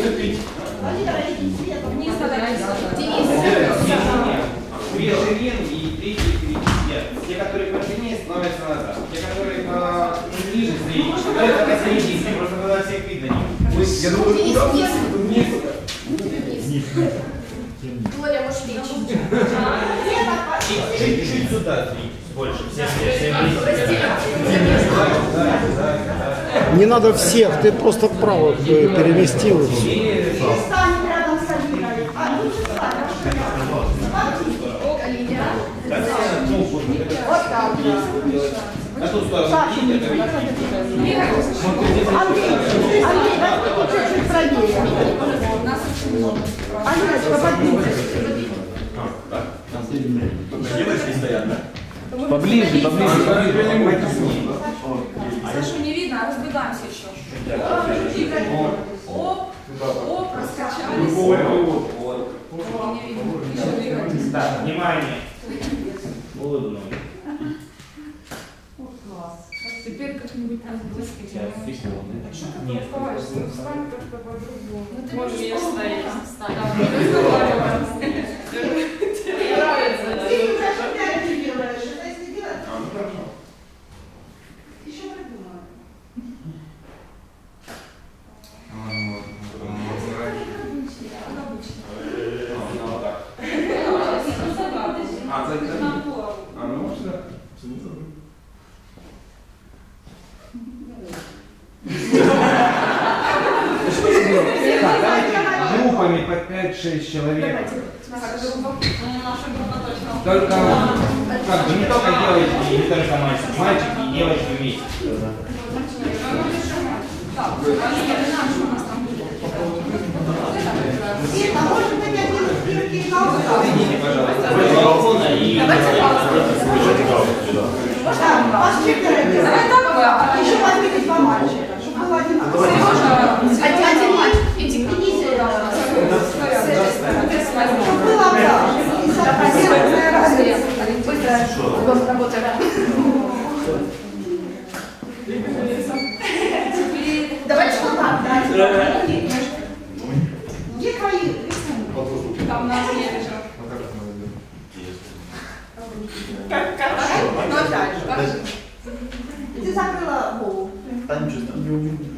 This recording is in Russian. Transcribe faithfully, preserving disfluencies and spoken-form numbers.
приступить. Вниз две шеренги и третий перекидят. Те, которые подлиннее, становятся назад. Те, которые пониже стоит, это посередине. Просто тогда всех видно. Я думаю, куда вниз? Вниз. Вниз. Глория, может, лечить. Чуть-чуть сюда двигать. Больше. Не надо всех, ты просто вправо переместил. Поближе, поближе. Сашу не видно, а разбегаемся еще. Оп, оп, раскачались. Так, внимание. Улыбнули. Класс. Теперь как-нибудь там выскочим. Нет, встань как-то по-другому. Ну ты можешь встать. Встань. Тебе нравится. Ты не знаешь, опять не делаешь. Это если делать, то не хорошо. Еще придумала. пять-шесть человек. Только как бы не только девочки, не только мальчики. Мальчики и девочки вместе. Подойдите, пожалуйста, с балкона и... Давай так, а еще подвигать по мальчику, чтобы было одинаково. Давай что там, да? Где твои? Там на мне лежат. Как? Ты закрыла голову.